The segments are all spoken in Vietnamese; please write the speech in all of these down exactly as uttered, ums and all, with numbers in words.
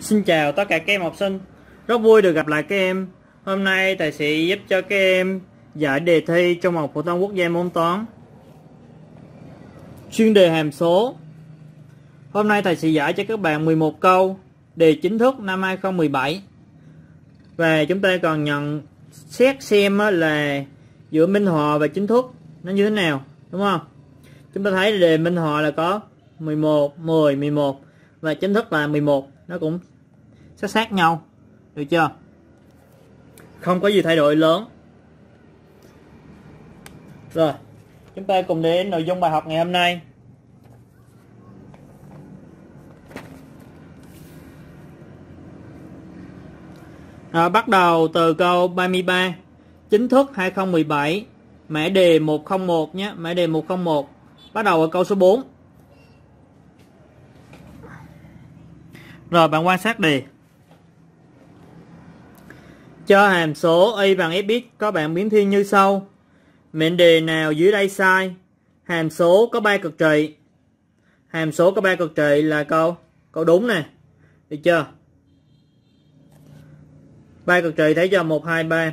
Xin chào tất cả các em học sinh, rất vui được gặp lại các em. Hôm nay thầy sẽ giúp cho các em giải đề thi trong học phổ thông quốc gia môn toán, chuyên đề hàm số. Hôm nay thầy sẽ giải cho các bạn mười một câu đề chính thức năm hai không một bảy. Và chúng ta còn nhận xét xem là giữa minh họa và chính thức nó như thế nào, đúng không? Chúng ta thấy đề minh họa là có mười một, mười, mười một và chính thức là mười một, nó cũng sát sát nhau, được chưa? Không có gì thay đổi lớn. Rồi, chúng ta cùng đến nội dung bài học ngày hôm nay. À, bắt đầu từ câu ba mươi ba, chính thức hai không một bảy, mã đề một không một nhé, mã đề một không một. Bắt đầu ở câu số bốn. Rồi bạn quan sát đề. Cho hàm số y bằng fx có bạn biến thiên như sau. Mệnh đề nào dưới đây sai? Hàm số có ba cực trị. Hàm số có ba cực trị là câu câu đúng nè. Được chưa? ba cực trị thấy cho một, hai, ba.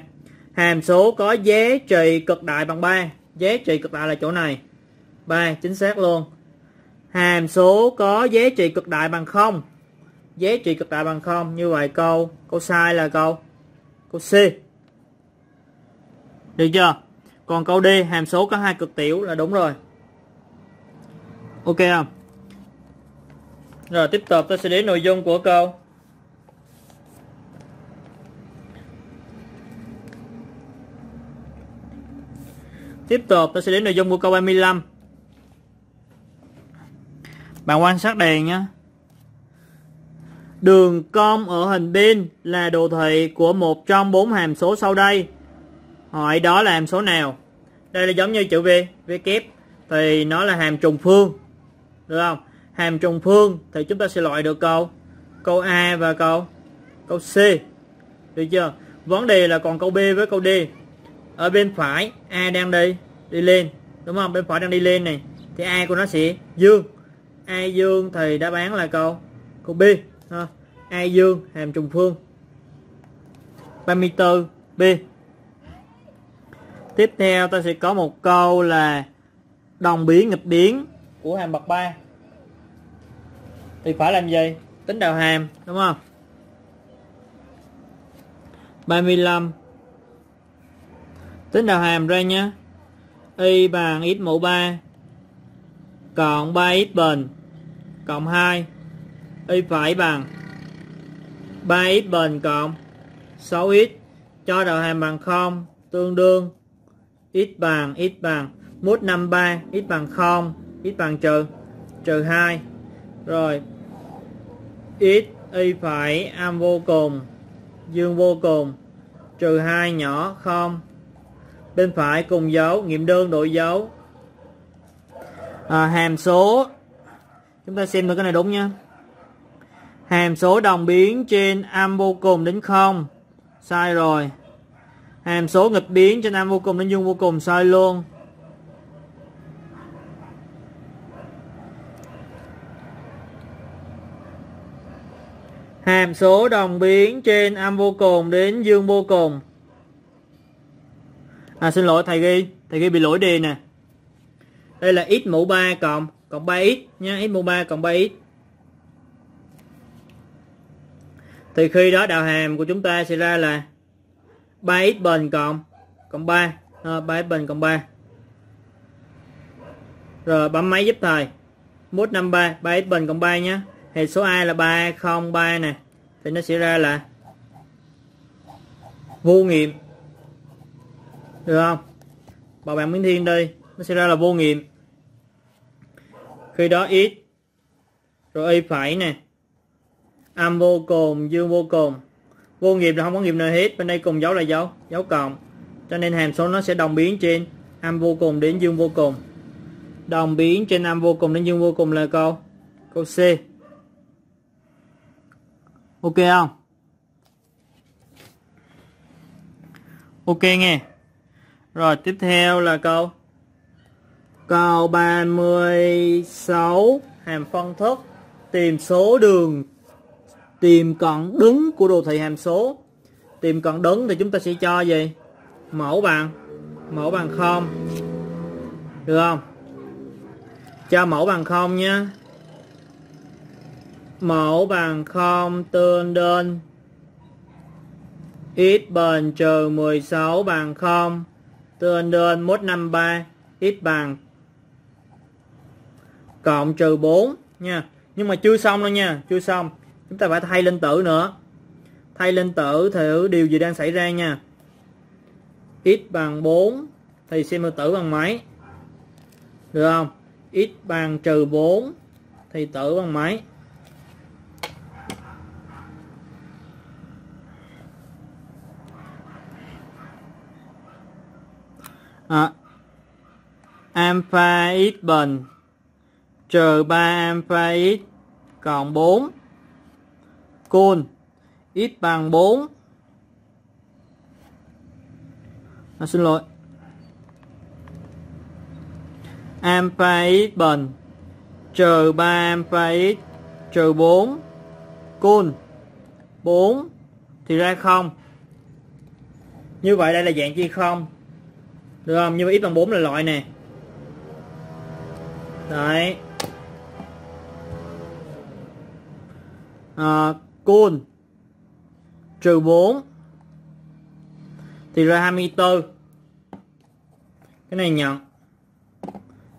Hàm số có giá trị cực đại bằng ba. Giá trị cực đại là chỗ này. ba chính xác luôn. Hàm số có giá trị cực đại bằng không. Giá trị cực đại bằng không, như vậy câu câu sai là câu câu C. Được chưa? Còn câu D, hàm số có hai cực tiểu là đúng rồi. Ok không? Rồi tiếp tục tôi sẽ đến nội dung của câu. Tiếp tục tôi sẽ đến nội dung của câu ba mươi lăm. Bạn quan sát đề nhé. Đường cong ở hình pin là đồ thị của một trong bốn hàm số sau đây. Hỏi đó là hàm số nào? Đây là giống như chữ V, V kép thì nó là hàm trùng phương. Được không? Hàm trùng phương thì chúng ta sẽ loại được câu câu A và câu câu C. Được chưa? Vấn đề là còn câu B với câu D. Ở bên phải A đang đi đi lên, đúng không? Bên phải đang đi lên này thì A của nó sẽ dương. A dương thì đáp án là câu câu B. Ha. A dương, hàm trùng phương. ba mươi tư B. Tiếp theo ta sẽ có một câu là đồng biến nghịch biến của hàm bậc ba. Thì phải làm gì? Tính đạo hàm, đúng không? ba mươi lăm. Tính đạo hàm ra nhé. Y bằng x mũ ba cộng ba x bình cộng hai. Y phải bằng ba x bình cộng sáu x, cho đạo hàm bằng không, tương đương x bằng x bằng mốt năm mươi ba, x bằng không, x bằng trừ trừ hai. Rồi x y phải âm vô cùng dương vô cùng trừ hai nhỏ không. Bên phải cùng dấu, nghiệm đơn đổi dấu. À, hàm số chúng ta xem được cái này đúng nha. Hàm số đồng biến trên âm vô cùng đến không, sai rồi. Hàm số nghịch biến trên âm vô cùng đến dương vô cùng, sai luôn. Hàm số đồng biến trên âm vô cùng đến dương vô cùng. À xin lỗi, thầy ghi thầy ghi bị lỗi đề nè. Đây là x mũ ba cộng cộng ba x nha, x mũ ba cộng ba x. Thì khi đó đạo hàm của chúng ta sẽ ra là ba x bình cộng cộng ba, à, ba x bình cộng ba. Rồi bấm máy giúp thầy. Mốt năm mươi ba, ba x bình cộng ba nhé. Hệ số A là ba không ba nè. Thì nó sẽ ra là vô nghiệm. Được không? Bảo bạn biến thiên đi, nó sẽ ra là vô nghiệm. Khi đó x rồi y phải nè. Âm vô cùng, dương vô cùng. Vô nghiệm là không có nghiệm nào hết. Bên đây cùng dấu là dấu, dấu cộng. Cho nên hàm số nó sẽ đồng biến trên âm vô cùng đến dương vô cùng. Đồng biến trên âm vô cùng đến dương vô cùng là câu câu C. Ok không? Ok nghe. Rồi tiếp theo là câu Câu ba mươi sáu, hàm phân thức tìm số đường tìm cận đứng của đồ thị hàm số. Tìm cận đứng thì chúng ta sẽ cho gì? Mẫu bằng mẫu bằng không, được không? Cho mẫu bằng không nha. Mẫu bằng không tương đương x bình trừ mười sáu bằng không tương đương một trăm năm mươi ba, x bằng cộng trừ bốn nha. Nhưng mà chưa xong đâu nha, chưa xong. Chúng ta phải thay lên tử nữa. Thay lên tử thử điều gì đang xảy ra nha. X bằng bốn thì xem là tử bằng mấy, được không? X bằng trừ bốn thì tử bằng mấy? À, alpha x bình trừ ba alpha x còn bốn cool x bằng bốn. À, xin lỗi, alpha x bình trừ ba alpha x trừ bốn cool bốn thì ra không. Như vậy đây là dạng chia không, được không? Nhưng mà x bằng bốn là loại nè. Đấy. À, cool trừ bốn thì ra hai mươi tư. Cái này nhận,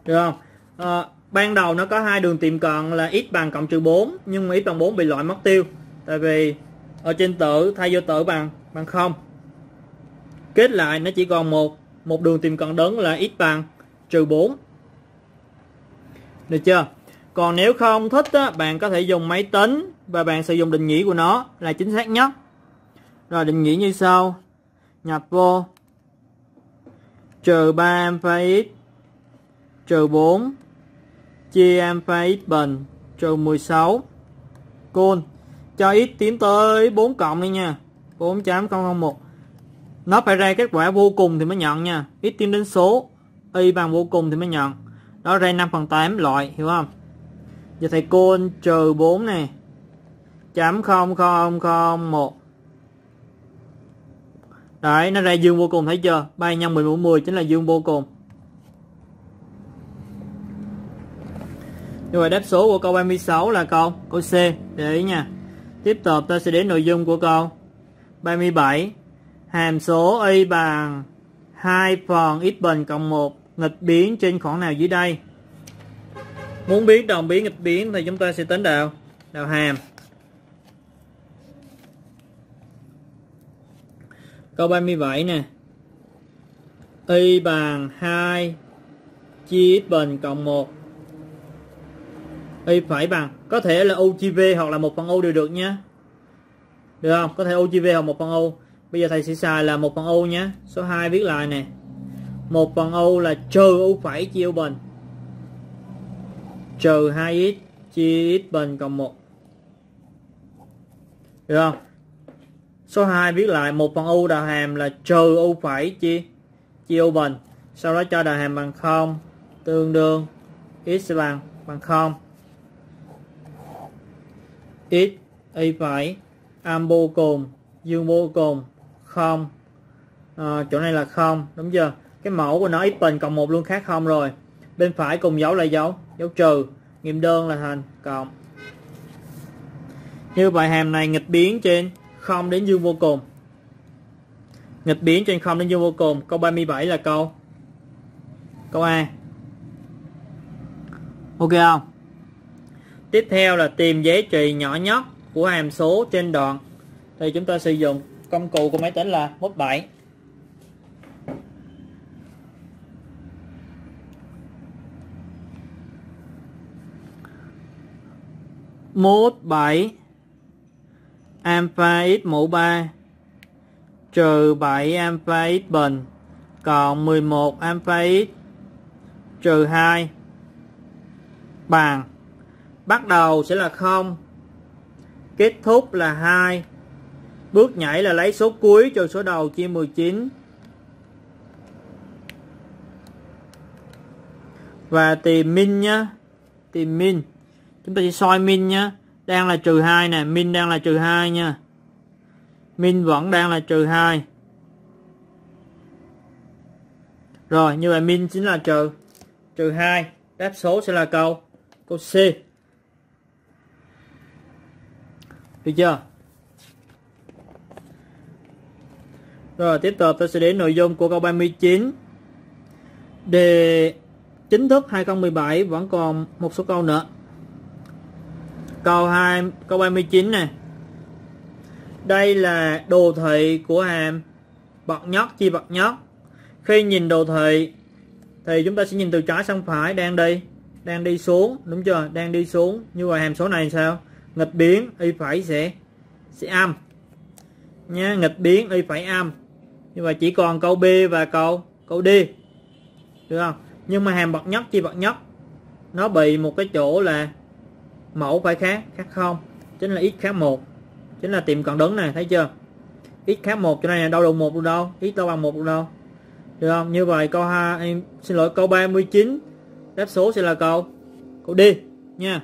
được không? À, ban đầu nó có hai đường tiệm cận là x bằng cộng trừ bốn, nhưng mà x bằng bốn bị loại mất tiêu, tại vì ở trên tử thay vô tử bằng bằng không. Kết lại nó chỉ còn một một đường tìm cận đấng là x bằng trừ bốn, được chưa? Còn nếu không thích á, bạn có thể dùng máy tính và bạn sử dụng định nghĩa của nó là chính xác nhất. Rồi định nghĩa như sau, nhập vô trừ ba alpha x trừ bốn chia alpha x bình trừ mười sáu cool, cho x tiến tới bốn cộng đi nha, bốn chấm không không một. Nó phải ra kết quả vô cùng thì mới nhận nha. X tiến đến số y bằng vô cùng thì mới nhận. Đó ra năm phần tám loại, hiểu không? Giờ thầy côn trừ bốn này chấm không không không một. Đấy, nó ra dương vô cùng, thấy chưa? ba nhân mười mũ mười chính là dương vô cùng. Như vậy đáp số của câu ba mươi sáu là câu câu C. Để ý nha. Tiếp tục ta sẽ đến nội dung của câu ba mươi bảy. Hàm số y bằng hai phần x bình cộng một nghịch biến trên khoảng nào dưới đây? Muốn biết đồng biến nghịch biến thì chúng ta sẽ tính đạo đạo hàm. Câu ba mươi bảy nè, y bằng hai chia x bình cộng một, y phải bằng, có thể là u chia v hoặc là một phần u đều được nha, được không? Có thể u chia v hoặc một phần u. Bây giờ thầy sẽ xài là một phần u nhé. Số hai viết lại nè, một phần u là trừ u phẩy chia u bình trừ hai x chia x bình cộng một, được không? Số hai viết lại, một phần u đạo hàm là trừ u phẩy chia chia u bình, sau đó cho đạo hàm bằng không, tương đương x bằng bằng không, x y phẩy âm vô cùng dương vô cùng không. À, chỗ này là không, đúng chưa? Cái mẫu của nó x bình cộng một luôn khác không rồi. Bên phải cùng dấu là dấu dấu trừ, nghiệm đơn là thành cộng. Như vậy hàm này nghịch biến trên không đến dương vô cùng. Nghịch biến trên không đến dương vô cùng. Câu ba mươi bảy là câu câu A. Ok không? Tiếp theo là tìm giá trị nhỏ nhất của hàm số trên đoạn. Thì chúng ta sử dụng công cụ của máy tính là mốt bảy. Mốt bảy alpha x mũ ba trừ bảy alpha x bình còn mười một alpha x trừ hai bằng, bắt đầu sẽ là không, kết thúc là hai. Bước nhảy là lấy số cuối trừ số đầu chia mười chín. Và tìm min nhá, tìm min. Chúng ta sẽ soi min nhá. đang là trừ hai nè, min đang là trừ hai nha. Min vẫn đang là trừ hai. Rồi, như vậy min chính là trừ trừ hai. Đáp số sẽ là câu câu C. Được chưa? Rồi, tiếp tục tôi sẽ đến nội dung của câu ba mươi chín. Đề chính thức hai không một bảy vẫn còn một số câu nữa. Câu hai, câu ba mươi chín này. Đây là đồ thị của hàm bậc nhất chia bậc nhất. Khi nhìn đồ thị thì chúng ta sẽ nhìn từ trái sang phải, đang đi, đang đi xuống, đúng chưa? Đang đi xuống. Như vậy hàm số này sao? Nghịch biến y phải sẽ sẽ âm. Nha, nghịch biến y phải âm. Như vậy chỉ còn câu B và câu câu D. Được không? Nhưng mà hàm bậc nhất chia bậc nhất nó bị một cái chỗ là mẫu phải khác, khác không, chính là x khác một, chính là tiệm cận đứng này, thấy chưa? X khác một chỗ này là đâu đồng một đâu, x đâu bằng một đâu. Được không? Như vậy câu hai, em xin lỗi câu ba mươi chín đáp số sẽ là câu câu D nha.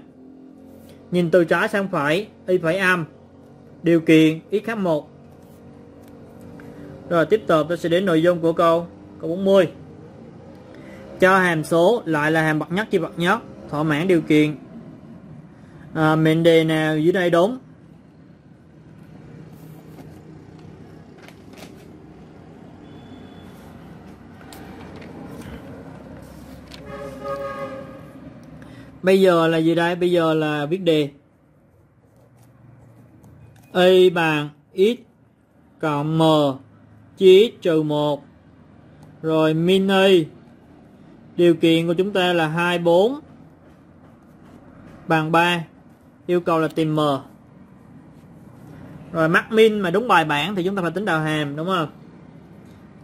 Nhìn từ trái sang phải, y phải âm. Điều kiện x khác một. Rồi tiếp tục tôi sẽ đến nội dung của câu câu bốn mươi. Cho hàm số lại là hàm bậc nhất chia bậc nhất thỏa mãn điều kiện. À, mệnh đề nào dưới đây đúng? Bây giờ là gì đây? Bây giờ là viết đề. Y bằng x cộng m chia x trừ một. Rồi min y. Điều kiện của chúng ta là hai mươi bốn bằng ba. Yêu cầu là tìm m. Rồi mắc min mà đúng bài bản thì chúng ta phải tính đạo hàm, đúng không?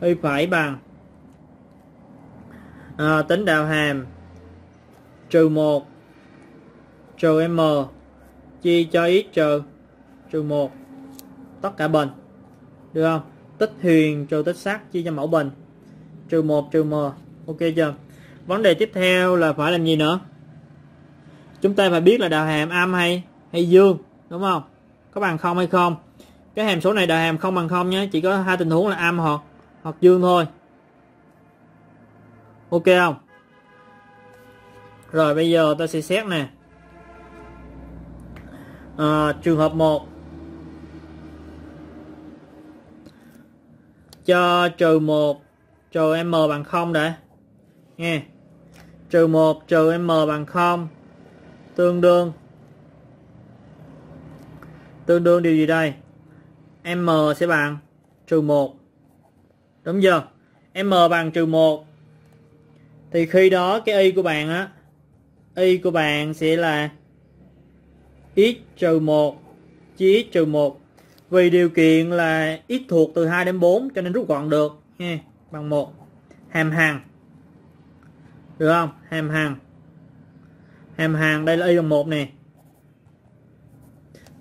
Y phải bằng à, tính đạo hàm trừ một trừ m chia cho x trừ trừ một, tất cả bình. Được không? Tích huyền trừ tích sắc chia cho mẫu bình, trừ một trừ m. Ok chưa? Vấn đề tiếp theo là phải làm gì nữa? Chúng ta phải biết là đạo hàm âm hay hay dương, đúng không? Có bằng không hay không? Cái hàm số này đạo hàm không bằng không nhé, chỉ có hai tình huống là âm hoặc hoặc dương thôi. Ok không? Rồi bây giờ ta sẽ xét nè. À, trường hợp một. Cho trừ một trừ m bằng không đã. Nghe. Trừ một trừ m bằng không tương đương tương đương điều gì đây? M sẽ bằng trừ một, đúng chưa? M bằng trừ một thì khi đó cái y của bạn á, y của bạn sẽ là x trừ một chia x trừ một. Vì điều kiện là x thuộc từ hai đến bốn cho nên rút gọn được nha, bằng một. Hàm hằng, được không? Hàm hằng, hàm hằng đây là y bằng một nè,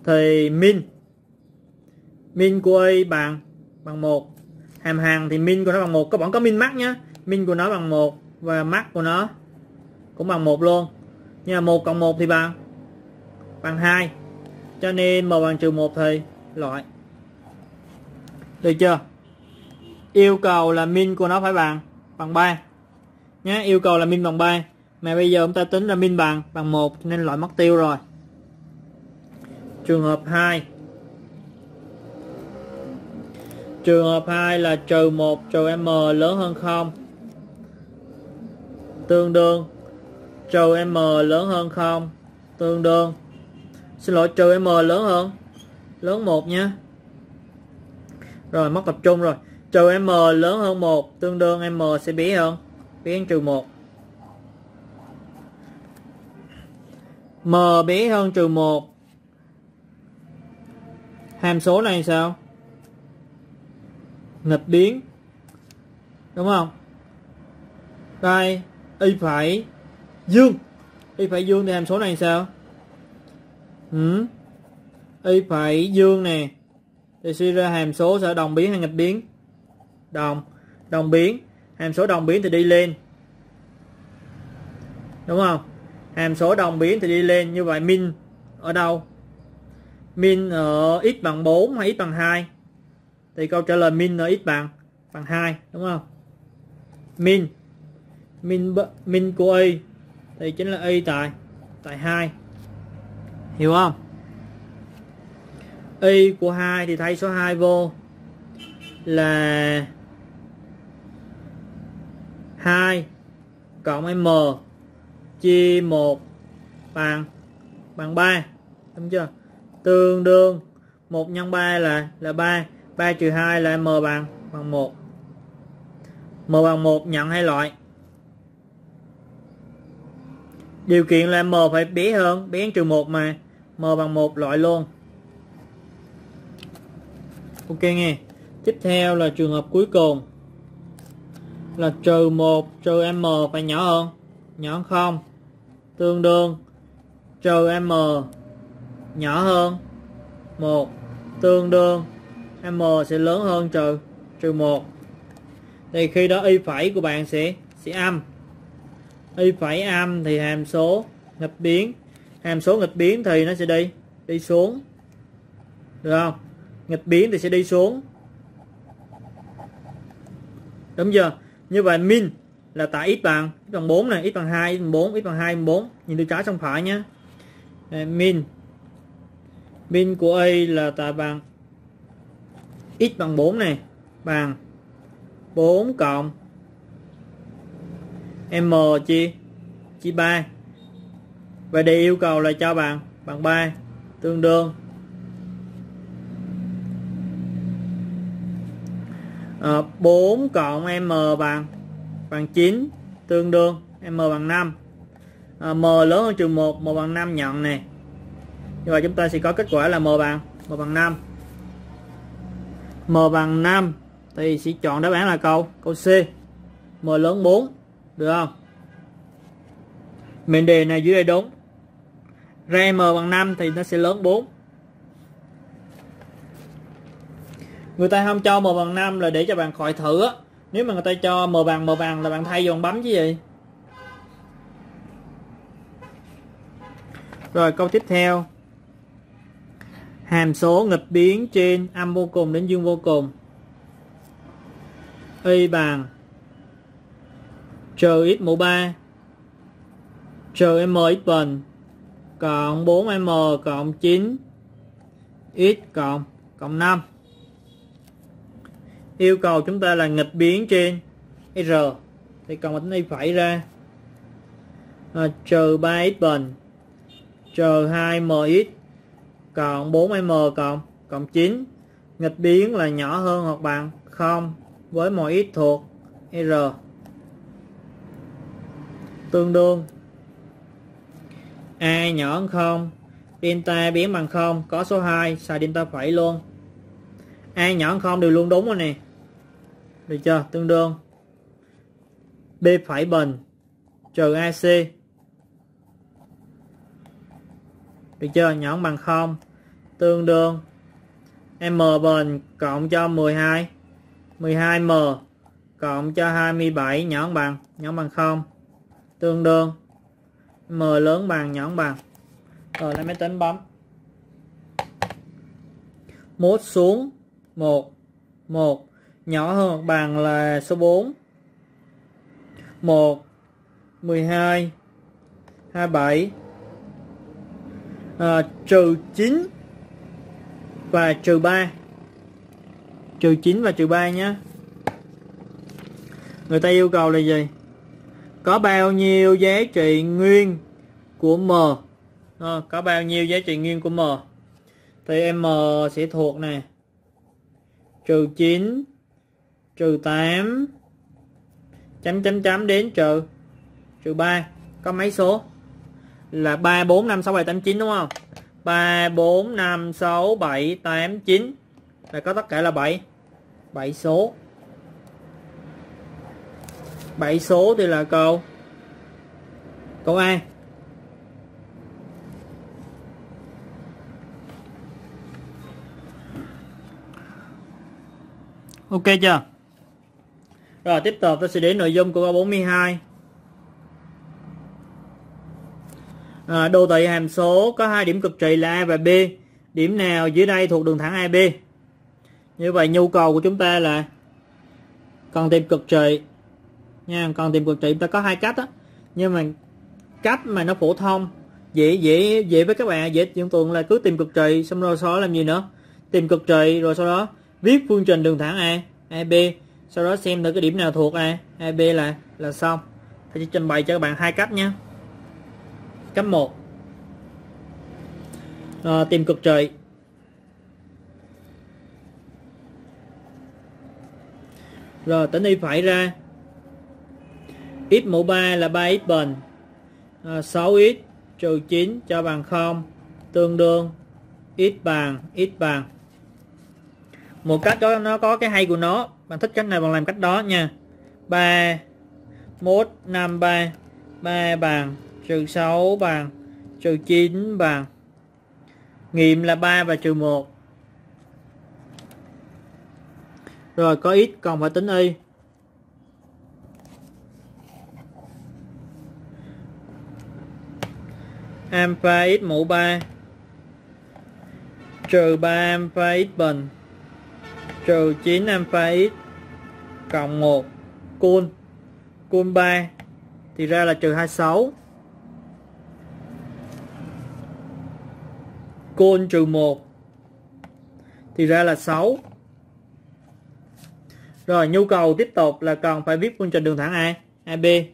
thì min min của y bằng bằng một. Hàm hằng thì min của nó bằng một, có bọn có min max nhá, min của nó bằng một và max của nó cũng bằng một luôn. Nhưng mà một cộng một thì bằng bằng hai, cho nên m bằng trừ một thì loại. Được chưa? Yêu cầu là min của nó phải bằng bằng ba nhé, yêu cầu là min bằng ba. Mà bây giờ chúng ta tính ra min bằng bằng một nên loại mất tiêu rồi. Trường hợp hai. Trường hợp hai là trừ một trừ m lớn hơn không tương đương trừ m lớn hơn không tương đương xin lỗi trừ m lớn hơn lớn một nhé. Rồi mất tập trung rồi. Trừ m lớn hơn một tương đương m sẽ bé hơn bé hơn trừ một. M bé hơn trừ một. Hàm số này sao? Nghịch biến, đúng không? Đây y phải dương. Y phải dương thì hàm số này sao? Ừ. Y phải dương nè. Thì suy ra hàm số sẽ đồng biến hay nghịch biến? Đồng. Đồng biến. Hàm số đồng biến thì đi lên, đúng không? Hàm số đồng biến thì đi lên. Như vậy min ở đâu? min ở x bằng bốn hay x bằng hai? Thì câu trả lời min ở x bằng bằng hai, đúng không? Min min min của y thì chính là y tại tại hai. Hiểu không? Y của hai thì thay số hai vô là hai cộng m chia một bằng bằng ba, đúng chưa? Tương đương một nhân ba là là ba, ba trừ hai là m bằng bằng một. M bằng một nhận hai loại. Điều kiện là m phải bé hơn, bé trừ một mà m bằng một loại luôn. Ok nghe. Tiếp theo là trường hợp cuối cùng là trừ một trừ m phải nhỏ hơn nhỏ hơn không, tương đương trừ m nhỏ hơn một tương đương m sẽ lớn hơn trừ trừ một. Thì khi đó y phẩy của bạn sẽ sẽ âm. Y phẩy âm thì hàm số nghịch biến, hàm số nghịch biến thì nó sẽ đi đi xuống, được không? Nghịch biến thì sẽ đi xuống, đúng chưa? Như vậy min là tại x bằng x bằng bốn này, x bằng hai, x bằng bốn, x bằng hai, bốn. Nhìn từ trái sang phải nhé. Min min của y là tại bằng x bằng bốn này, bằng bốn cộng m chia chia ba. Và đề yêu cầu là cho bằng bằng ba, tương đương À, bốn cộng m bằng bằng chín, tương đương m bằng năm. À, m lớn hơn trừ một, m bằng năm nhận nè. Như vậy chúng ta sẽ có kết quả là m bằng m bằng năm. M bằng năm thì sẽ chọn đáp án là câu câu C. M lớn bốn, được không? Mệnh đề này dưới đây đúng. Ra m bằng năm thì nó sẽ lớn bốn. Người ta không cho m bằng năm là để cho bạn khỏi thử á. Nếu mà người ta cho m bằng m bằng là bạn thay vô bấm chứ gì. Rồi câu tiếp theo. Hàm số nghịch biến trên âm vô cùng đến dương vô cùng. Y bằng trừ x mũ ba trừ m x bình cộng bốn m cộng chín x cộng cộng năm. Yêu cầu chúng ta là nghịch biến trên R thì cần tính y phẩy ra à, trừ ba x bình trừ hai m x cộng bốn m cộng cộng chín. Nghịch biến là nhỏ hơn hoặc bằng không với mọi x thuộc R, tương đương a nhỏ hơn không, delta biến bằng không, có số hai xài delta phẩy luôn. A nhỏ hơn không đều luôn đúng rồi nè, được chưa? Tương đương b phẩy bình trừ ac, được chưa? Nhỏ bằng không, tương đương m bình cộng cho mười hai mười hai m cộng cho hai mươi bảy nhỏ bằng nhỏ bằng không, tương đương m lớn bằng nhỏ bằng. Rồi lấy máy tính bấm mốt xuống một một nhỏ hơn hoặc bằng là số bốn một mười hai hai mươi bảy à, trừ chín và trừ ba, trừ chín và trừ ba nhé. Người ta yêu cầu là gì? Có bao nhiêu giá trị nguyên của m à, có bao nhiêu giá trị nguyên của m thì m sẽ thuộc nè trừ chín trừ tám chấm chấm chấm đến trừ trừ ba. Có mấy số là ba bốn năm sáu bảy tám chín, đúng không? ba bốn năm sáu bảy tám chín là có tất cả là bảy bảy số. Bảy số thì là câu câu A. Ok chưa? Rồi tiếp tục tôi sẽ đến nội dung của câu bốn mươi hai. À, đô thị hàm số có hai điểm cực trị là A và B. điểm nào dưới đây thuộc đường thẳng a bê. Như vậy nhu cầu của chúng ta là cần tìm cực trị nha, cần tìm cực trị chúng ta có hai cách á, nhưng mà cách mà nó phổ thông dễ dễ dễ với các bạn, dễ tưởng tượng là cứ tìm cực trị xong rồi sau đó làm gì nữa, tìm cực trị rồi sau đó viết phương trình đường thẳng a a bê, sau đó xem được cái điểm nào thuộc a a bê là là xong. Tôi chỉ trình bày cho các bạn hai cách nha. Cách một à, tìm cực trị. Rồi tính y phải ra x mũ ba là ba x bình à, sáu x trừ chín cho bằng không, tương đương x bằng x bằng. Một cách đó nó có cái hay của nó, bạn thích cách này bạn làm cách đó nha. ba mốt năm ba, ba bằng trừ sáu bằng trừ chín bằng, nghiệm là ba và trừ một. Rồi có x còn phải tính y. Alpha x mũ ba trừ ba alpha x bình trừ chín alpha x cộng một, cool cool ba thì ra là trừ hai mươi sáu, cool trừ một thì ra là sáu. Rồi nhu cầu tiếp tục là cần phải viết phương trình đường thẳng a a bê.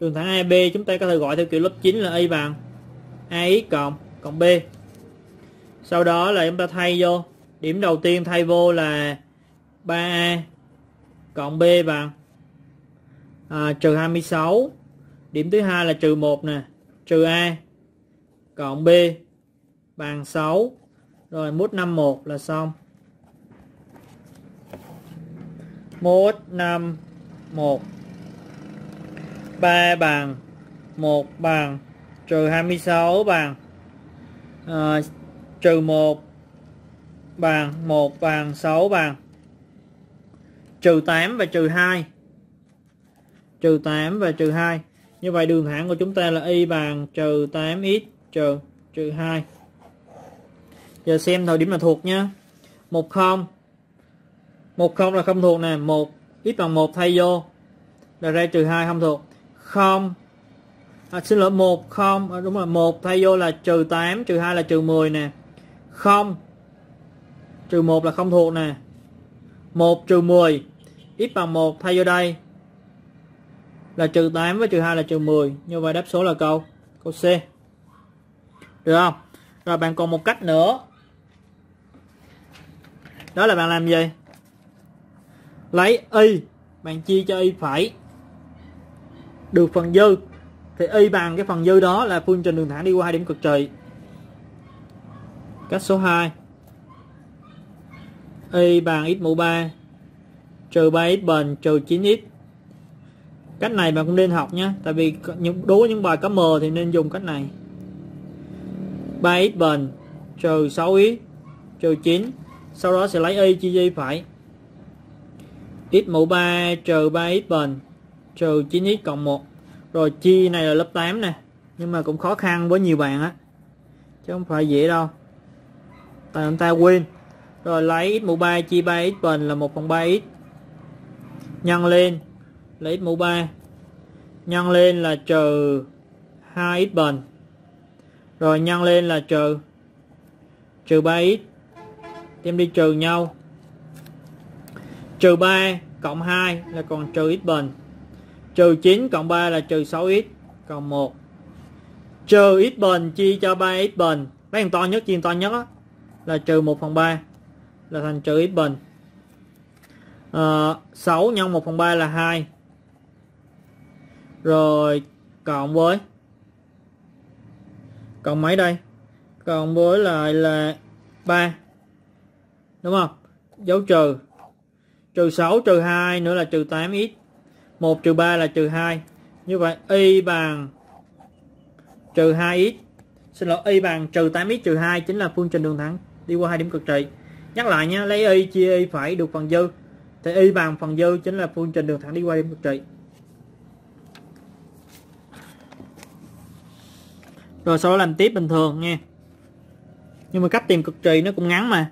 Đường thẳng a bê chúng ta có thể gọi theo kiểu lớp chín là y bằng ax cộng cộng b. Sau đó là chúng ta thay vô, điểm đầu tiên thay vô là ba a cộng b bằng à, trừ hai mươi sáu. Điểm thứ hai là trừ một nè, trừ a cộng b bằng sáu. Rồi mốt năm mươi mốt là xong. Mốt năm mươi mốt, ba bằng một bằng trừ hai mươi sáu bằng à, trừ một bằng một bằng sáu bằng trừ tám và trừ hai, trừ tám và trừ hai. Như vậy đường thẳng của chúng ta là y bằng trừ tám x trừ trừ hai. Giờ xem thời điểm là thuộc nhá. Một không một không là không thuộc nè, một x bằng một thay vô là ra trừ hai, không thuộc. Không à, xin lỗi một không đúng là một thay vô là trừ tám, trừ hai là trừ mười nè. Không trừ một là không thuộc nè. một trừ mười, x bằng một thay vô đây là trừ tám với trừ hai là trừ mười. Như vậy đáp số là câu câu C. Được không? Rồi bạn còn một cách nữa. Đó là bạn làm gì? Lấy y, bạn chia cho y phải được phần dư, thì y bằng cái phần dư đó là phương trình đường thẳng đi qua hai điểm cực trị. Cách số hai, y bằng x mũ ba trừ ba x bình trừ chín x. Cách này bạn cũng nên học nhé, tại vì đối với những bài có m thì nên dùng cách này. ba x bình trừ sáu x trừ chín, sau đó sẽ lấy y chia cho y phải. X mũ ba trừ ba x bình trừ chín x cộng một. Rồi chia này là lớp tám nè, nhưng mà cũng khó khăn với nhiều bạn á, chứ không phải dễ đâu, tại chúng ta quên. Rồi lấy x mũ ba chia ba x bình là một phần ba x, nhân lên lấy x mũ ba, nhân lên là trừ hai x bình, rồi nhân lên là trừ trừ ba x, đem đi trừ nhau. Trừ ba cộng hai là còn trừ x bình, trừ chín cộng ba là trừ sáu x cộng một, trừ x bình chia cho ba x bình, lấy thằng to nhất chia thằng to nhất đó, là trừ một phần ba là thành trừ x bình. à, sáu nhân một phần ba là hai, rồi cộng với cộng mấy đây, cộng với lại là ba, đúng không, dấu trừ. Trừ sáu trừ hai nữa là trừ tám x, một trừ ba là trừ hai. Như vậy y bằng trừ hai x, xin lỗi, y bằng trừ tám x trừ hai chính là phương trình đường thẳng đi qua hai điểm cực trị. Nhắc lại nhé, lấy y chia y phải được phần dư, thì y bằng phần dư chính là phương trình đường thẳng đi qua điểm cực trị. Rồi sau đó làm tiếp bình thường nghe. nhưng mà cách tìm cực trì nó cũng ngắn mà.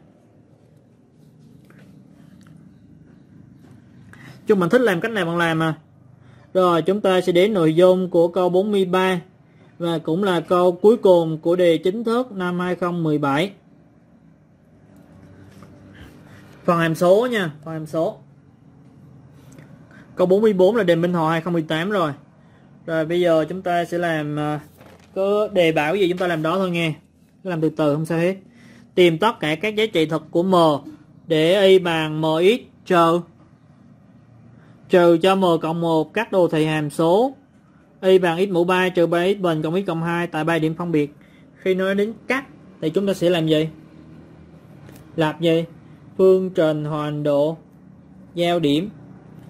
Chúng mình thích làm cách này bằng làm mà. Rồi chúng ta sẽ đến nội dung của câu bốn mươi ba và cũng là câu cuối cùng của đề chính thức năm hai không một bảy. Phần hàm số nha, phần hàm số. Câu bốn mươi bốn là đề Minh Hòa hai không một tám rồi. Rồi bây giờ chúng ta sẽ làm, cứ đề bảo gì chúng ta làm đó thôi nghe. Làm từ từ không sao hết. Tìm tất cả các giá trị thực của M để y bằng mx trừ trừ cho M cộng một các đồ thị hàm số y bằng x mũ ba trừ ba x bình cộng x cộng hai tại ba điểm phân biệt. Khi nói đến cắt thì chúng ta sẽ làm gì? Làm gì? Phương trình hoành độ giao điểm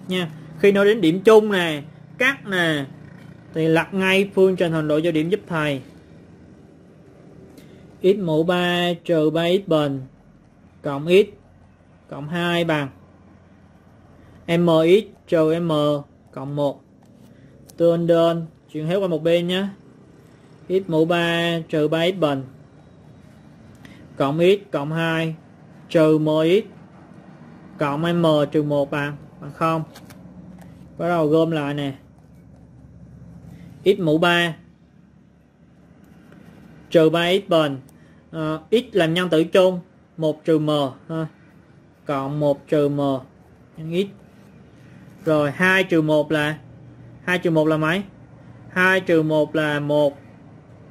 nha. Khi nói đến điểm chung nè, cắt nè, thì lập ngay phương trình hoành độ giao điểm giúp thầy. X mũ ba trừ ba x bình cộng x cộng hai bằng mx trừ m cộng một. Tương đơn chuyển hết qua một bên nhé. X mũ ba trừ ba x bình cộng x cộng hai trừ mx cộng m trừ một bằng bằng không. Bắt đầu gom lại nè. X mũ ba trừ ba x bình à, x làm nhân tử chung một trừ m ha, cộng một trừ m nhân x. Rồi hai trừ một là hai trừ một là mấy? hai trừ một là một.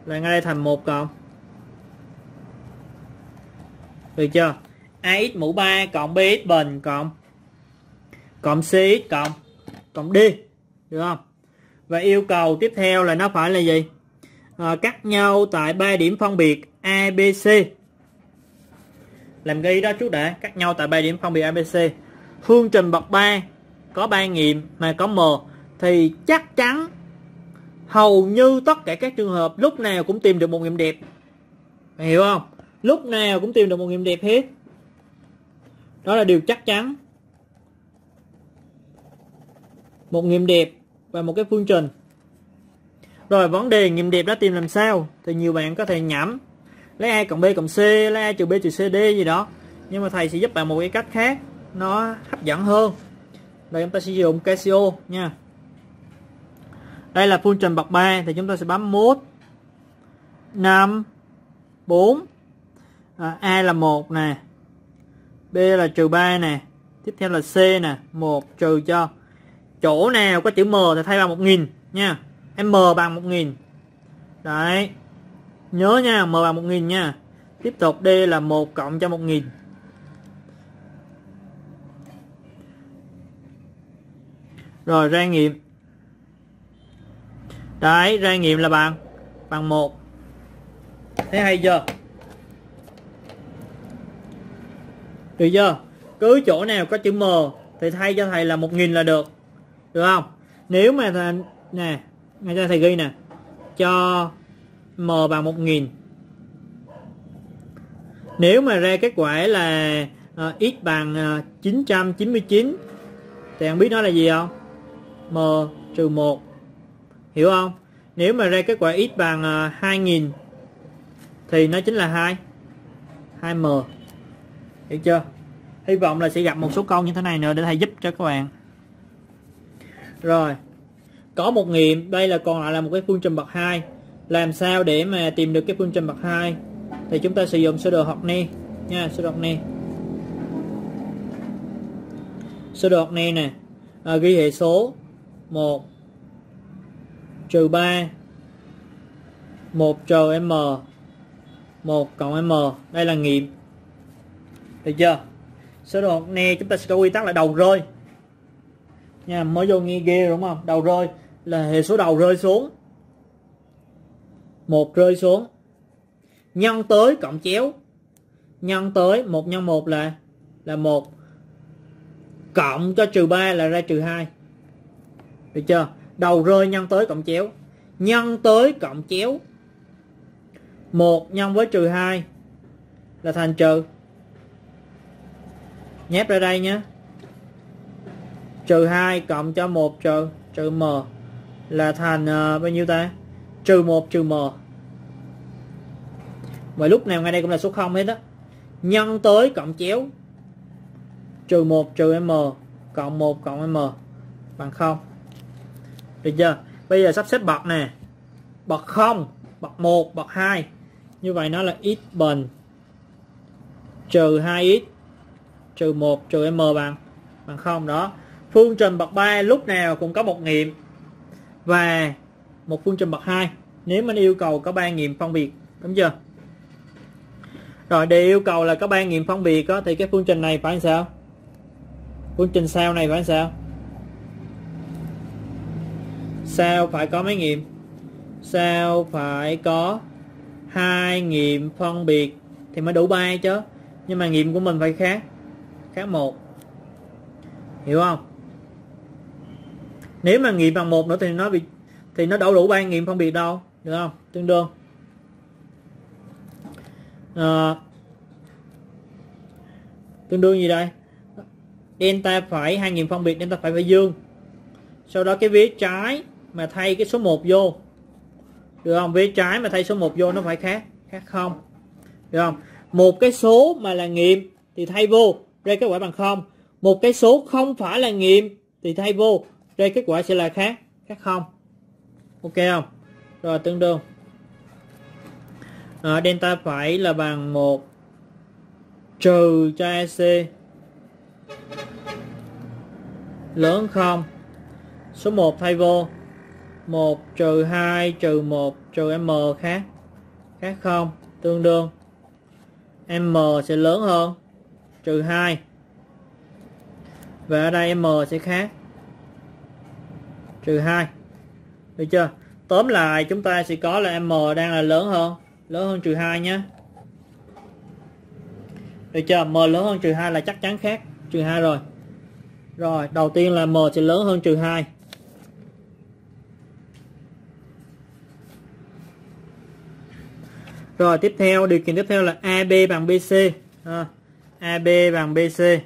Lại ngay đây thành một cộng. Được chưa? Ax mũ ba cộng bx bình cộng cộng cx cộng cộng d. Được không? Và yêu cầu tiếp theo là nó phải là gì? À, cắt nhau tại ba điểm phân biệt a bê xê. Làm cái ý đó trước đã, cắt nhau tại ba điểm phân biệt a bê xê. Phương trình bậc ba có ba nghiệm mà có M thì chắc chắn hầu như tất cả các trường hợp lúc nào cũng tìm được một nghiệm đẹp. Mày hiểu không? Lúc nào cũng tìm được một nghiệm đẹp hết. Đó là điều chắc chắn. Một nghiệm đẹp và một cái phương trình. Rồi vấn đề nghiệm đẹp đó tìm làm sao? Thì nhiều bạn có thể nhẩm lấy A cộng B cộng C, lấy A trừ B trừ C D gì đó. Nhưng mà thầy sẽ giúp bạn một cái cách khác nó hấp dẫn hơn. Đây chúng ta sẽ dùng Casio nha. Đây là phương trình bậc ba thì chúng ta sẽ bấm một, năm, bốn. À, A là một nè. B là trừ ba nè. Tiếp theo là C nè, một trừ cho. Chỗ nào có chữ M thì thay bằng một nghìn nha. M bằng một nghìn. Đấy. Nhớ nha, M bằng một nghìn nha. Tiếp tục D là một cộng cho một nghìn. Rồi ra nghiệm. Đấy, ra nghiệm là bằng bằng một. Thế hay chưa? Được chưa? Cứ chỗ nào có chữ M thì thay cho thầy là một nghìn là được. Được không? Nếu mà thầy, nè, ngay cho thầy ghi nè, cho M bằng một nghìn. Nếu mà ra kết quả là uh, x bằng uh, chín trăm chín mươi chín thì bạn biết nó là gì không? M trừ một. Hiểu không? Nếu mà ra kết quả x bằng uh, hai nghìn thì nó chính là hai hai m. Hiểu chưa? Hy vọng là sẽ gặp một số câu như thế này nữa để thầy giúp cho các bạn. Rồi, có một nghiệm, đây là còn lại là một cái phương trình bậc hai. Làm sao để mà tìm được cái phương trình bậc hai? Thì chúng ta sử dụng sơ đồ Hockney nha, sơ đồ Hockney. Sơ đồ Hockney nè, à, ghi hệ số một trừ ba một trừ m một cộng m, đây là nghiệm. Được chưa? Sơ đồ Hockney chúng ta sẽ có quy tắc là đầu rơi nha, mới vô nghe ghê đúng không? Đầu rơi là hệ số đầu rơi xuống, một rơi xuống, nhân tới cộng chéo, nhân tới một nhân một là là một, cộng cho trừ ba là ra trừ hai. Được chưa? Đầu rơi nhân tới cộng chéo, nhân tới cộng chéo, một nhân với trừ hai là thành trừ, nhét ra đây nhé, trừ hai cộng cho một trừ trừ m là thành uh, bao nhiêu ta? Trừ một trừ m. Và lúc nào ngay đây cũng là số không hết á. Nhân tới cộng chéo trừ một trừ m cộng một cộng m bằng không. Được chưa? Bây giờ sắp xếp bậc nè. Bậc không, bậc một, bậc hai. Như vậy nó là x bình trừ hai x trừ một trừ m bằng bằng không đó. Phương trình bậc ba lúc nào cũng có một nghiệm và một phương trình bậc hai nếu mình yêu cầu có ba nghiệm phân biệt, đúng chưa? Rồi để yêu cầu là có ba nghiệm phân biệt đó, thì cái phương trình này phải làm sao? Phương trình sao này phải làm sao? Sao phải có mấy nghiệm? Sao phải có hai nghiệm phân biệt thì mới đủ ba chứ. Nhưng mà nghiệm của mình phải khác, khác một. Hiểu không? Nếu mà nghiệm bằng một nữa thì nó bị thì nó đâu đủ ba nghiệm phân biệt đâu, được không? Tương đương. À, tương đương gì đây? Delta phải hai nghiệm phân biệt, delta phải phải dương. Sau đó cái vế trái mà thay cái số một vô, được không? Vế trái mà thay số một vô nó phải khác, khác không, được không? Một cái số mà là nghiệm thì thay vô ra kết quả bằng không. Một cái số không phải là nghiệm thì thay vô ra kết quả sẽ là khác, khác không. Ok không? Rồi tương đương. À, delta phải là bằng một trừ cho a xê lớn không. Số một thay vô một trừ hai trừ một trừ m khác, khác không, tương đương m sẽ lớn hơn trừ hai. Và ở đây m sẽ khác trừ hai. Được chưa? Tóm lại chúng ta sẽ có là m đang là lớn hơn lớn hơn trừ hai nhé. Được chưa? M lớn hơn trừ hai là chắc chắn khác trừ hai rồi. Rồi, đầu tiên là m sẽ lớn hơn trừ hai. Rồi, tiếp theo, điều kiện tiếp theo là a bê bằng bê xê. À, a bê bằng bê xê.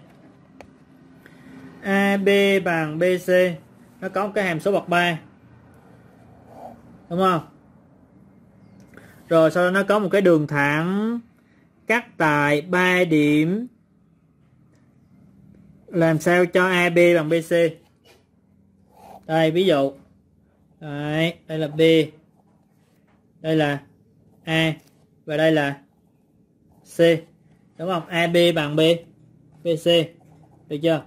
a bê bằng bê xê. Nó có một cái hàm số bậc ba. Đúng không? Rồi, sau đó nó có một cái đường thẳng cắt tại ba điểm. Làm sao cho a bê bằng bê xê? Đây, ví dụ. Đấy, đây là B. Đây là A. Và đây là C, đúng không? a bê bằng B, bê xê. Được chưa?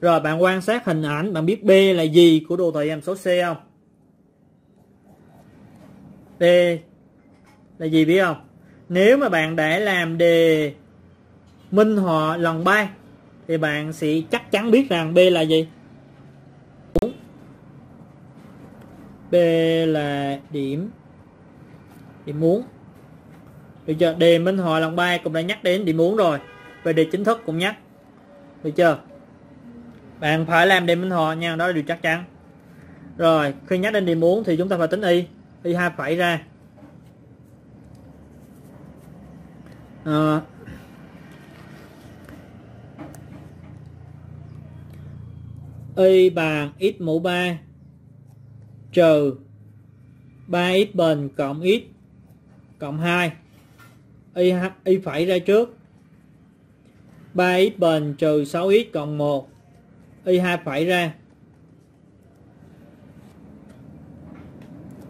Rồi bạn quan sát hình ảnh, bạn biết B là gì của đồ thị hàm số C không? B là gì biết không? Nếu mà bạn đã làm đề minh họa lần ba thì bạn sẽ chắc chắn biết rằng B là gì? Đúng. B là điểm điểm uốn. Được chưa? Đề minh họa lần ba cũng đã nhắc đến điểm uốn rồi. Về đề chính thức cũng nhắc. Được chưa? Bạn phải làm đề minh họa nha, đó là điều chắc chắn. Rồi, khi nhắc đến điểm uốn thì chúng ta phải tính y, y hai phẩy ra. À, y bằng x mũ ba trừ ba x bình cộng x cộng hai. Y, y phải ra trước. ba x bình trừ sáu x cộng một. Y hai phải ra.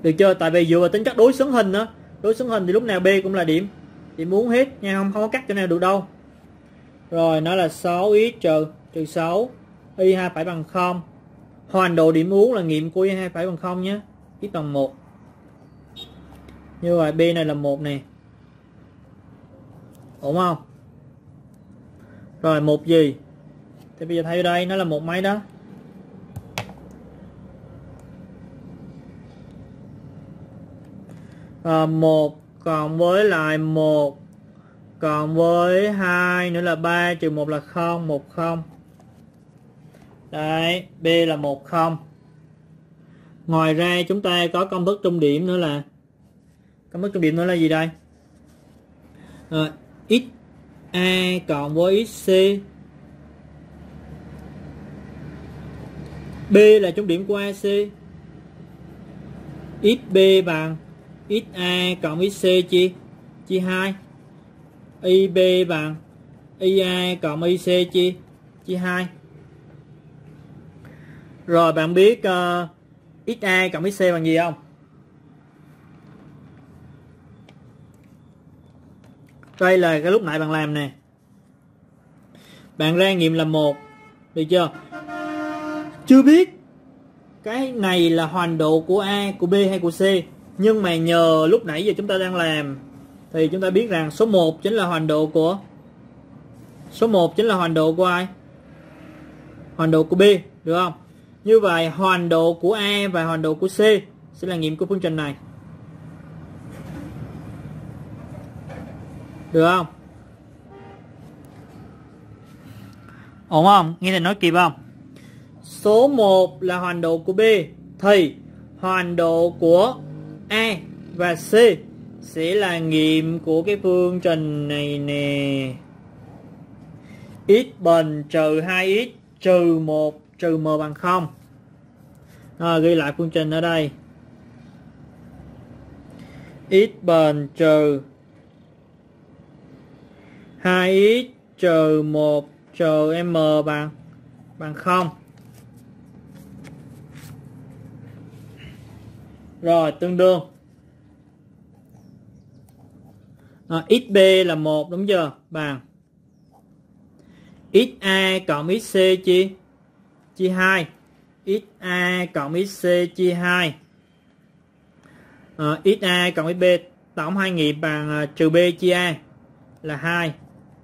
Được chưa? Tại vì dựa vào tính chất đối xứng hình đó. Đối xứng hình thì lúc nào B cũng là điểm. Điểm uốn hết nha. Không, không có cắt chỗ nào được đâu. Rồi nó là sáu x trừ, trừ sáu. Y hai phải bằng không. Hoành độ điểm uốn là nghiệm của y hai phải bằng không nhé. X bằng một. Như vậy B này là một nè. Ổn không? Rồi một gì? Thì bây giờ thay ở đây nó là một mấy đó. À, một cộng với lại một cộng với hai nữa là ba trừ một là không, một không. Đấy, B là một không. Ngoài ra chúng ta có công thức trung điểm nữa là công thức trung điểm nữa là gì đây? À, x a cộng với x c. B là trung điểm của a xê. X b bằng ích a cộng ích xê chia chia hai, i bê bằng i a cộng i xê chia chia hai. Rồi bạn biết uh, ích a cộng ích xê bằng gì không? Đây là cái lúc nãy bạn làm nè. Bạn ra nghiệm làm một, được chưa? Chưa biết cái này là hoành độ của A, của B hay của C, nhưng mà nhờ lúc nãy giờ chúng ta đang làm thì chúng ta biết rằng số một chính là hoành độ của số một chính là hoành độ của ai? Hoành độ của B, được không? Như vậy hoành độ của A và hoành độ của C sẽ là nghiệm của phương trình này, được không? Ổn không? Nghe thầy nói kịp không? Số một là hoành độ của B thì hoành độ của A và C sẽ là nghiệm của cái phương trình này nè. X bình trừ hai x trừ một trừ m bằng không. Rồi, ghi lại phương trình ở đây. X bình trừ hai x trừ một trừ m bằng bằng không. Rồi, tương đương à, xb là một, đúng chưa? Bằng xa cộng xc chia chia hai, xa cộng xc chia hai, à, xa cộng xb tổng hai nghiệm bằng uh, trừ b chia a là hai,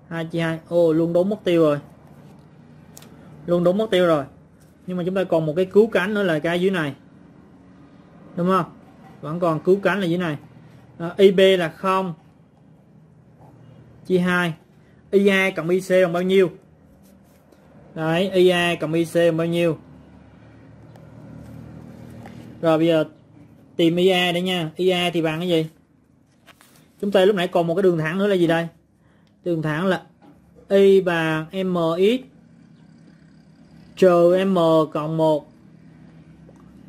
hai chia hai. Ô, luôn đúng mục tiêu rồi, luôn đúng mục tiêu rồi. Nhưng mà chúng ta còn một cái cứu cánh nữa là cái dưới này, đúng không? Vẫn còn cứu cánh là dưới này. À, i bê là không chia hai. i a cộng i xê bằng bao nhiêu? Đấy, i a cộng i xê bằng bao nhiêu? Rồi bây giờ tìm i a đây nha. i a thì bằng cái gì? Chúng ta lúc nãy còn một cái đường thẳng nữa là gì đây? Đường thẳng là y bằng mx trừ m cộng một.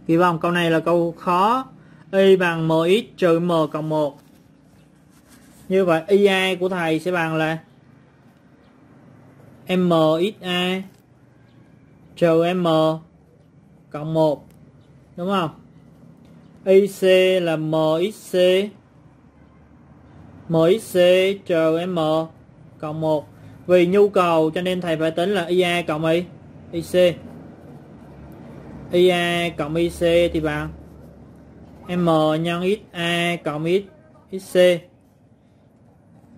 Kỳ vọng câu này là câu khó. Y bằng mx trừ m cộng một. Như vậy ia của thầy sẽ bằng là mxa trừ m cộng một, đúng không? ic là mxc mxc trừ m cộng một. Vì nhu cầu cho nên thầy phải tính là ia cộng i ic. ia cộng ic thì bằng m nhân xa cộng xc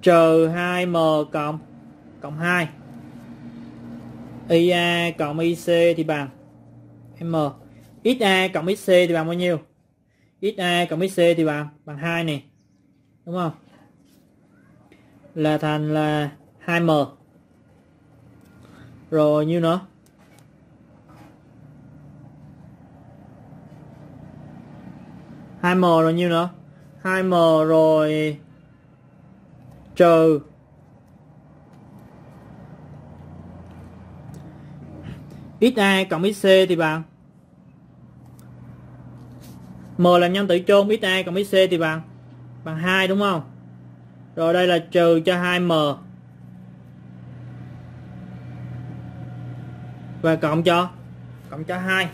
trừ hai m cộng cộng hai. ia cộng ic thì bằng m. xa cộng xc thì bằng bao nhiêu? xa cộng xc thì bằng bằng hai nè, đúng không? Là thành là hai m. Rồi nhiêu nữa? hai m rồi nhiêu nữa? hai m rồi trừ xa cộng xc thì bằng m làm nhân tử chôn, xa cộng xc thì bằng bằng hai, đúng không? Rồi đây là trừ cho hai m và cộng cho cộng cho hai.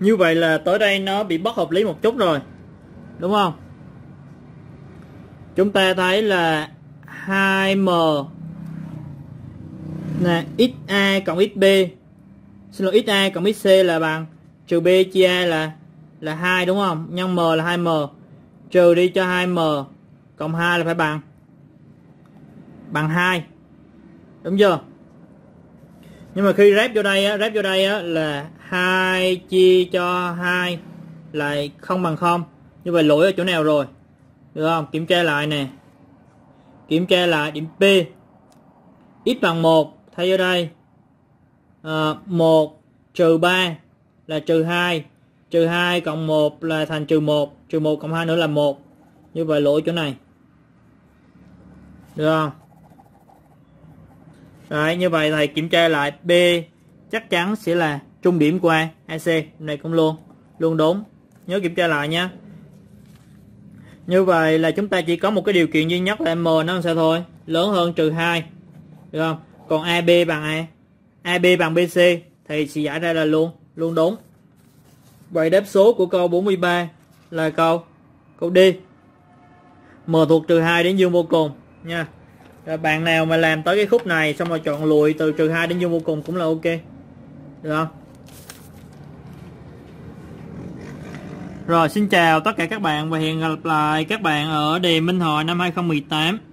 Như vậy là tới đây nó bị bất hợp lý một chút rồi, đúng không? Chúng ta thấy là hai m nè, xa cộng xb, xin lỗi, xa cộng xc là bằng trừ b chia a là là hai, đúng không? Nhân m là hai m, trừ đi cho hai m cộng hai là phải bằng bằng hai, đúng chưa? Nhưng mà khi ráp vô đây á, ráp vô đây á là hai chia cho hai lại không bằng không. Như vậy lỗi ở chỗ nào rồi? Được không? Kiểm tra lại nè. Kiểm tra lại điểm P. X bằng một, thay vô đây. À, một trừ ba là trừ hai. Trừ hai cộng một là thành trừ một. Trừ một cộng hai nữa là một. Như vậy lỗi chỗ này. Được không? Đấy, như vậy thầy kiểm tra lại B chắc chắn sẽ là trung điểm của A, a xê này cũng luôn luôn đúng. Nhớ kiểm tra lại nha. Như vậy là chúng ta chỉ có một cái điều kiện duy nhất là M nó làm sao thôi, lớn hơn trừ hai, được không? Còn a bê bằng A, a bê bằng bê xê thì sẽ giải ra là luôn luôn đúng. Vậy đáp số của câu bốn mươi ba là câu câu D. M thuộc trừ hai đến dương vô cùng nha. Rồi bạn nào mà làm tới cái khúc này xong rồi chọn lùi từ trừ hai đến dương vô cùng cũng là ok. Được không? Rồi xin chào tất cả các bạn và hẹn gặp lại các bạn ở đề minh họa năm hai không một tám.